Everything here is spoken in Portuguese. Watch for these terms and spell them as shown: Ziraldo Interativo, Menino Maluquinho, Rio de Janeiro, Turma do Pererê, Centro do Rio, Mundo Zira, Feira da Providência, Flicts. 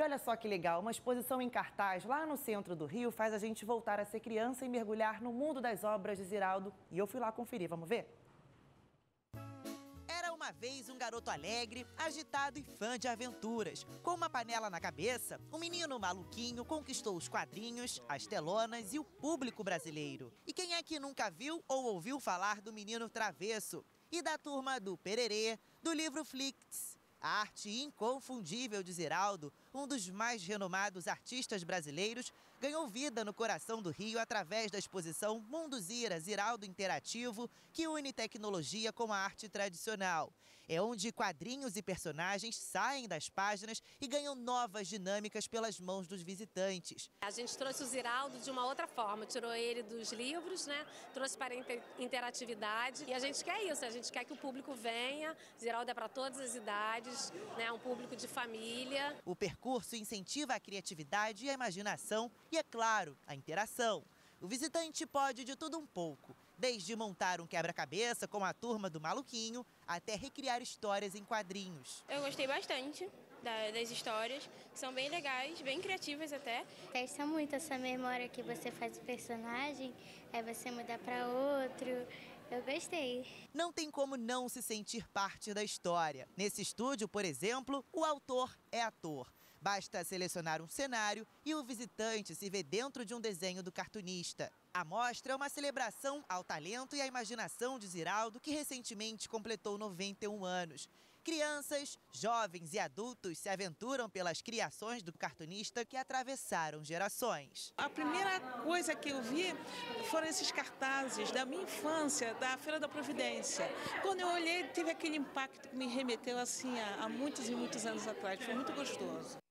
E olha só que legal, uma exposição em cartaz lá no centro do Rio faz a gente voltar a ser criança e mergulhar no mundo das obras de Ziraldo. E eu fui lá conferir, vamos ver? Era uma vez um garoto alegre, agitado e fã de aventuras. Com uma panela na cabeça, o menino maluquinho conquistou os quadrinhos, as telonas e o público brasileiro. E quem é que nunca viu ou ouviu falar do menino travesso? E da Turma do Pererê, do livro Flicts. A arte inconfundível de Ziraldo, um dos mais renomados artistas brasileiros, ganhou vida no coração do Rio através da exposição Mundo Zira, Ziraldo Interativo, que une tecnologia com a arte tradicional. É onde quadrinhos e personagens saem das páginas e ganham novas dinâmicas pelas mãos dos visitantes. A gente trouxe o Ziraldo de uma outra forma, tirou ele dos livros, né? Trouxe para a interatividade e a gente quer isso, a gente quer que o público venha. Ziraldo é para todas as idades. Um público de família. O percurso incentiva a criatividade e a imaginação e, é claro, a interação. O visitante pode de tudo um pouco, desde montar um quebra-cabeça com a Turma do Maluquinho até recriar histórias em quadrinhos. Eu gostei bastante das histórias, que são bem legais, bem criativas até. Testa muito essa memória que você faz do personagem, aí você muda para outro. Eu gostei. Não tem como não se sentir parte da história. Nesse estúdio, por exemplo, o autor é ator. Basta selecionar um cenário e o visitante se vê dentro de um desenho do cartunista. A mostra é uma celebração ao talento e à imaginação de Ziraldo, que recentemente completou 91 anos. Crianças, jovens e adultos se aventuram pelas criações do cartunista que atravessaram gerações. A primeira coisa que eu vi foram esses cartazes da minha infância, da Feira da Providência. Quando eu olhei, teve aquele impacto que me remeteu assim a muitos e muitos anos atrás. Foi muito gostoso.